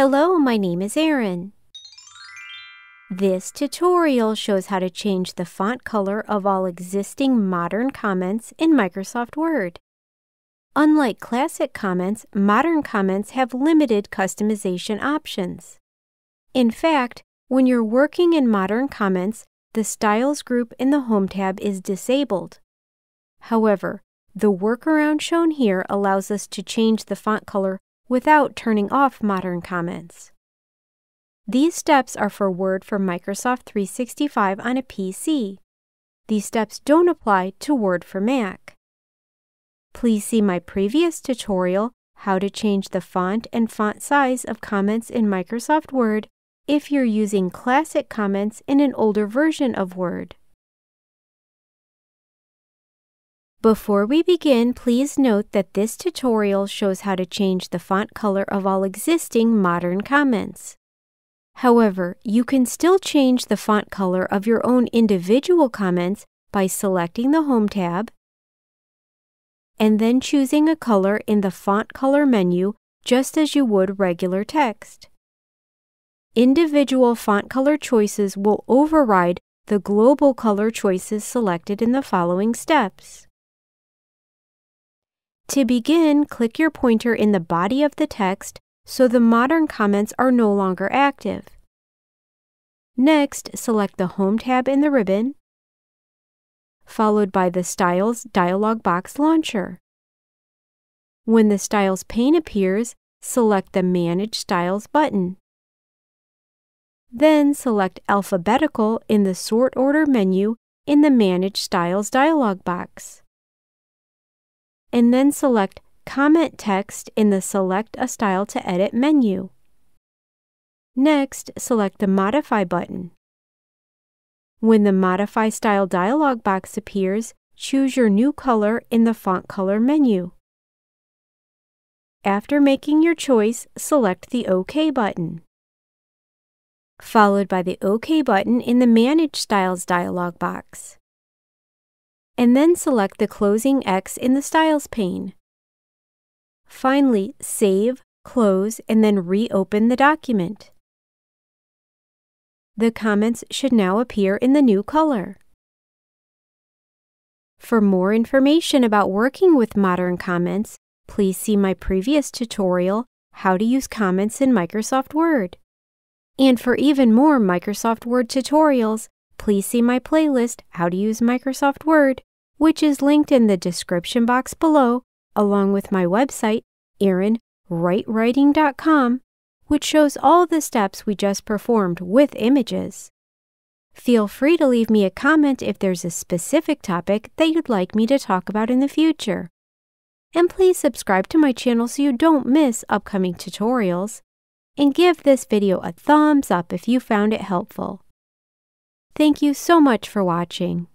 Hello, my name is Erin. This tutorial shows how to change the font color of all existing modern comments in Microsoft Word. Unlike classic comments, modern comments have limited customization options. In fact, when you're working in modern comments, the Styles group in the Home tab is disabled. However, the workaround shown here allows us to change the font color without turning off modern comments. These steps are for Word for Microsoft 365 on a PC. These steps don't apply to Word for Mac. Please see my previous tutorial, How to Change the Font and Font Size of Comments in Microsoft Word, if you're using classic comments in an older version of Word. Before we begin, please note that this tutorial shows how to change the font color of all existing modern comments. However, you can still change the font color of your own individual comments by selecting the Home tab and then choosing a color in the Font Color menu just as you would regular text. Individual font color choices will override the global color choices selected in the following steps. To begin, click your pointer in the body of the text so the modern comments are no longer active. Next, select the Home tab in the ribbon, followed by the Styles dialog box launcher. When the Styles pane appears, select the Manage Styles button. Then select Alphabetical in the Sort Order menu in the Manage Styles dialog box. And then select Comment Text in the Select a Style to Edit menu. Next, select the Modify button. When the Modify Style dialog box appears, choose your new color in the Font Color menu. After making your choice, select the OK button, followed by the OK button in the Manage Styles dialog box. And then select the closing X in the Styles pane. Finally, save, close, and then reopen the document. The comments should now appear in the new color. For more information about working with modern comments, please see my previous tutorial, How to Use Comments in Microsoft Word. And for even more Microsoft Word tutorials, please see my playlist, How to Use Microsoft Word, which is linked in the description box below, along with my website, erinwrightwriting.com, which shows all the steps we just performed with images. Feel free to leave me a comment if there's a specific topic that you'd like me to talk about in the future. And please subscribe to my channel so you don't miss upcoming tutorials. And give this video a thumbs up if you found it helpful. Thank you so much for watching.